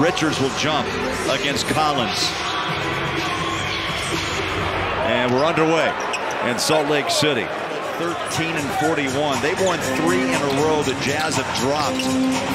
Richards will jump against Collins. And we're underway in Salt Lake City. 13-41. They've won three in a row. The Jazz have dropped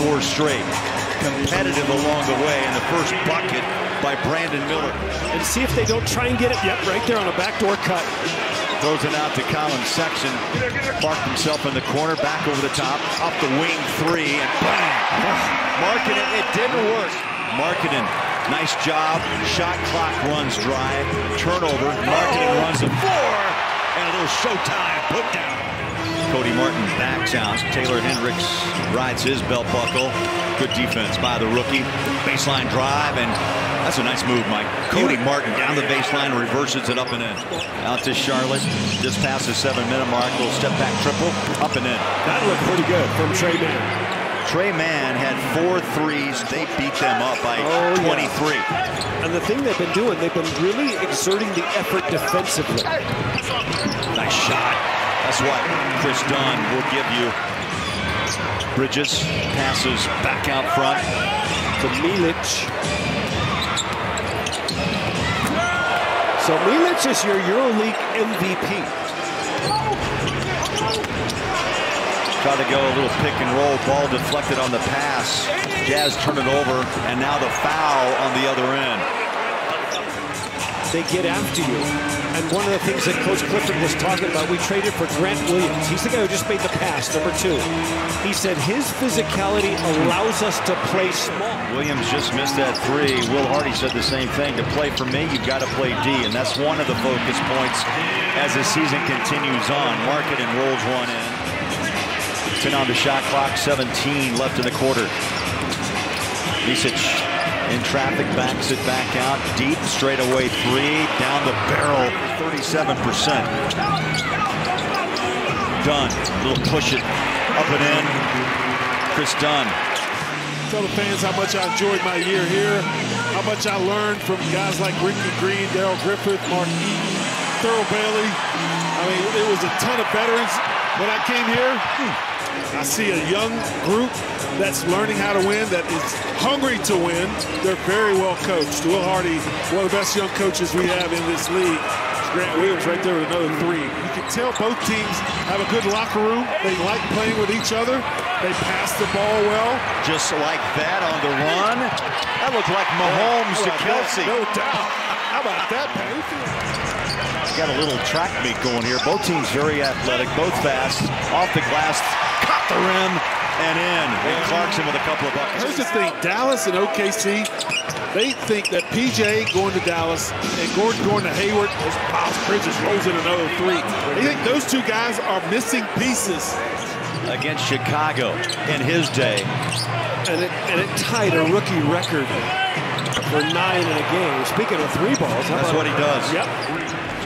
four straight. Competitive along the way, in the first bucket by Brandon Miller. And see if they don't try and get it. Yep, right there on a backdoor cut. Throws it out to Collins. Sexton parked himself in the corner, back over the top, up the wing three, and bang! Markkanen, it didn't work. Markkanen, nice job. Shot clock runs dry. Turnover. Markkanen runs the four. And a little showtime put down. Cody Martin backs out. Taylor Hendricks rides his belt buckle. Good defense by the rookie. Baseline drive, and that's a nice move, Mike. Cody Martin down the baseline, reverses it up and in. Out to Charlotte. Just past the 7-minute mark. Little step back triple. Up and in. That looked pretty good from Tre Mann. Tre Mann had 4 threes. They beat them up by 23. Yeah. And the thing they've been doing, they've been really exerting the effort defensively. Nice shot. That's what Chris Dunn will give you. Bridges passes back out front to Milic. So Milic is your EuroLeague MVP. Try to go a little pick and roll. Ball deflected on the pass. Jazz turn it over, and now the foul on the other end. They get after you. And one of the things that Coach Clifford was talking about, we traded for Grant Williams. He's the guy who just made the pass, number 2. He said his physicality allows us to play small. Williams just missed that 3. Will Hardy said the same thing. To play for me, you've got to play D. And that's one of the focus points as the season continues on. Markkanen rolls one in. 10 on the shot clock, 17 left in the quarter. Misic. In traffic, backs it back out. Deep, straightaway three. Down the barrel, 37%. Dunn, little push it up and in. Chris Dunn. Tell the fans how much I enjoyed my year here, how much I learned from guys like Ricky Green, Daryl Griffith, Mark Eaton, Thurl Bailey. I mean, it was a ton of veterans when I came here. I see a young group that's learning how to win, that is hungry to win. They're very well coached. Will Hardy, one of the best young coaches we have in this league. Grant Williams right there with another 3. You can tell both teams have a good locker room. They like playing with each other. They pass the ball well. Just like that on the run. That looked like Mahomes to Kelsey. No doubt. How about that, Payton? Got a little track meet going here. Both teams very athletic, both fast. Off the glass, caught the rim, and in. And Clarkson with a couple of buckets. Here's the thing, Dallas and OKC, they think that PJ going to Dallas and Gordon going to Hayward, as Miles Bridges rolls in another 3. They think those two guys are missing pieces. Against Chicago in his day. And it tied a rookie record for 9 in a game. Speaking of 3 balls. That's what he does. Yep.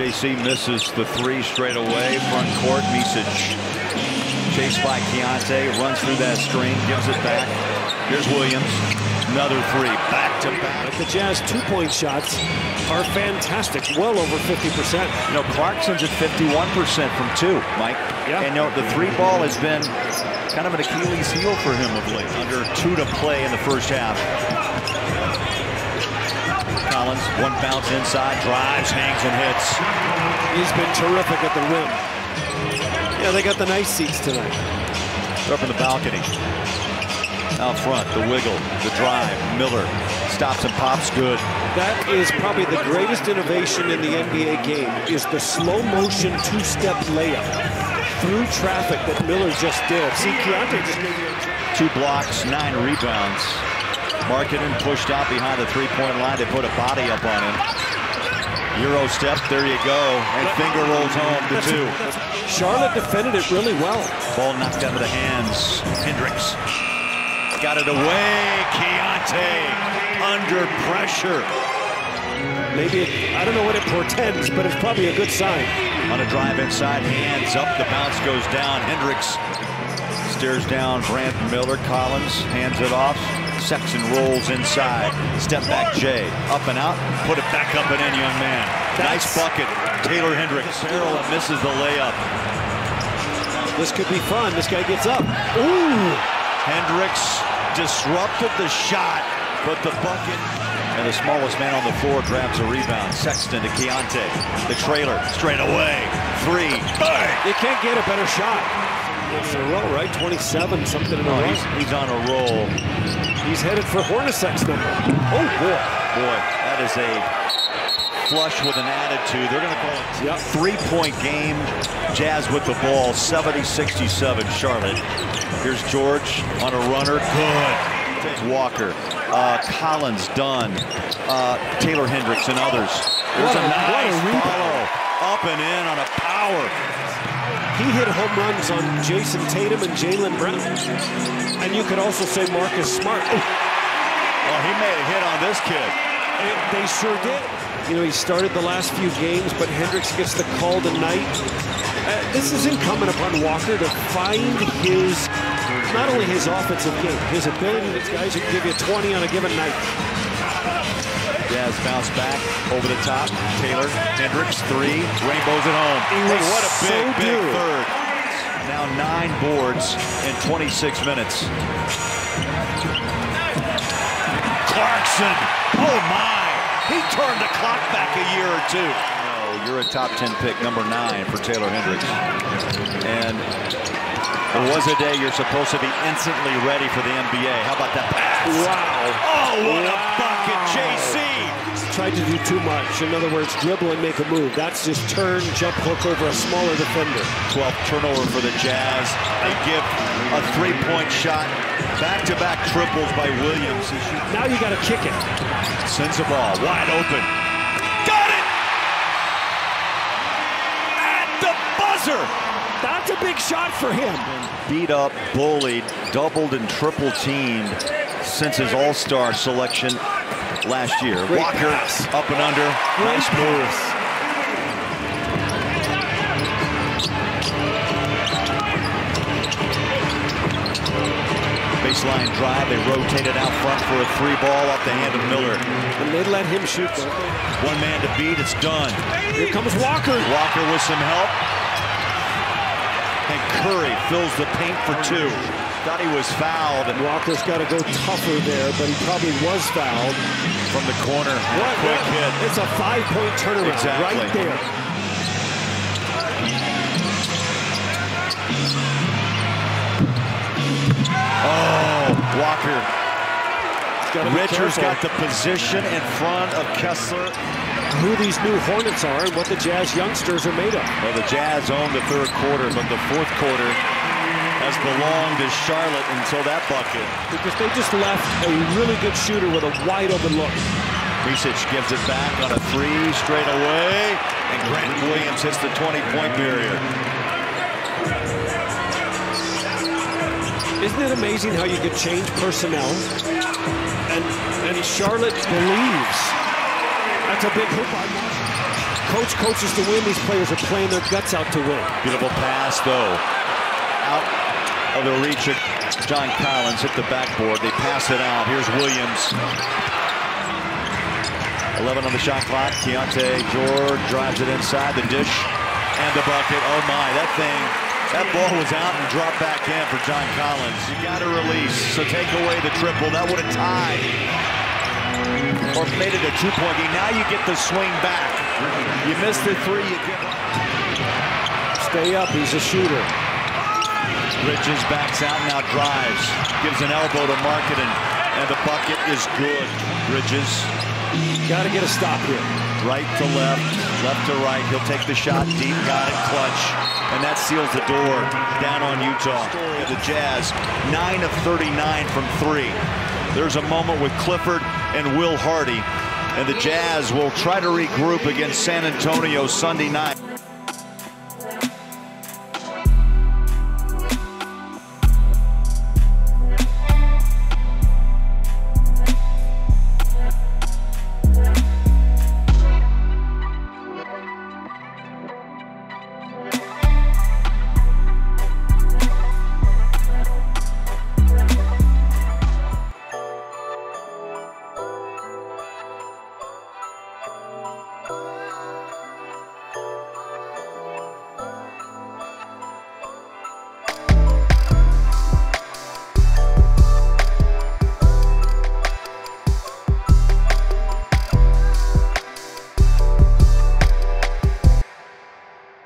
JC misses the 3 straight away. Front court, Misic. Chased by Keontae, runs through that screen, gives it back. Here's Williams, another 3, back to back. The Jazz 2-point shots are fantastic, well over 50%. You know, Clarkson's at 51% from 2, Mike. Yeah. And you know, the 3 ball has been kind of an Achilles heel for him of late. Under 2 to play in the first half. Collins, one bounce inside, drives, hangs, and hits. He's been terrific at the rim. Yeah, they got the nice seats tonight. They're up in the balcony. Out front, the wiggle, the drive, Miller stops and pops good. That is probably the greatest innovation in the NBA game, is the slow motion 2-step layup through traffic that Miller just did. See, Keontae just made it. 2 blocks, 9 rebounds. Markkanen pushed out behind the 3-point line. They put a body up on him. Euro step, there you go. And finger rolls home to 2. Charlotte defended it really well. Ball knocked out of the hands. Hendricks got it away. Keontae under pressure. Maybe, I don't know what it portends, but it's probably a good sign. On a drive inside, hands up. The bounce goes down. Hendricks stares down. Brandon Miller. Collins hands it off. Sexton rolls inside. Step back, Jay. Up and out. Put it back up and in, young man. Nice bucket. Taylor Hendricks. Farrell misses the layup. This could be fun. This guy gets up. Ooh! Hendricks disrupted the shot but the bucket. And the smallest man on the floor grabs a rebound. Sexton to Keontae. The trailer straight away. Three. Bang! You can't get a better shot. It's a roll, right? 27, something in a row. He's on a roll. He's headed for Hornacek's number. Oh, boy. Boy, that is a flush with an attitude. They're going to call it three-point game. Jazz with the ball. 70-67, Charlotte. Here's George on a runner. Good. Walker, Collins, Dunn, Taylor Hendricks, and others. There's a nice follow up and in on a power. He hit home runs on Jason Tatum and Jalen Brown. And you could also say Marcus Smart. Well, he made a hit on this kid. They sure did. You know, he started the last few games, but Hendricks gets the call tonight. This is incumbent upon Walker to find his... Not only his offensive game, his ability that guys who can give you 20 on a given night. Jazz bounce back over the top. Taylor, Hendricks, three. Rainbows at home. Hey, what a big third. Now 9 boards in 26 minutes. Clarkson. Oh, my. He turned the clock back a year or two. No, you're a top 10 pick, number 9 for Taylor Hendricks. And... It was a day you're supposed to be instantly ready for the NBA. How about that pass? Wow. Oh, what a bucket, JC. Tried to do too much. In other words, dribble and make a move. That's just turn, jump, hook over a smaller defender. 12th turnover for the Jazz. They give a three-point shot. Back-to-back triples by Williams. Now you got to kick it. Sends the ball wide open. Got it! At the buzzer! That's a big shot for him. Beat up, bullied, doubled and triple teamed since his all-star selection last year. Great Walker pass. Up and under. Great nice move. Baseline drive. They rotate it out front for a three ball off the hand of Miller. And they let him shoot. One man to beat. It's done. Here comes Walker. Walker with some help. And Curry fills the paint for 2. Thought he was fouled. And Walker's got to go tougher there, but he probably was fouled. From the corner, what a quick hit. It's a 5-point turnaround right there. Oh, Walker. Richards got the position in front of Kessler. Who these new Hornets are and what the Jazz youngsters are made of. Well, the Jazz owned the third quarter, but the fourth quarter has belonged to Charlotte until that bucket. Because they just left a really good shooter with a wide open look. Presage gives it back on a three straight away, and Grant Williams hits the 20-point barrier. Isn't it amazing how you could change personnel? And Charlotte believes. That's a big hoop on Coach coaches to win. These players are playing their guts out to win. Beautiful pass, though. Out of the reach of John Collins. Hit the backboard. They pass it out. Here's Williams. 11 on the shot clock. Keontae George drives it inside the dish. And the bucket. Oh, my. That thing. That ball was out and dropped back in for John Collins. You got to release. So take away the triple. That would have tied. Or made it a two-point game. Now you get the swing back. You missed the three. You get... Stay up. He's a shooter. Bridges backs out, now drives. Gives an elbow to Markkanen. And the bucket is good. Bridges. Got to get a stop here. Right to left. Left to right. He'll take the shot. Deep. Got it. Clutch. And that seals the door down on Utah. The Jazz. 9 of 39 from 3. There's a moment with Clifford and Will Hardy, and the Jazz will try to regroup against San Antonio Sunday night.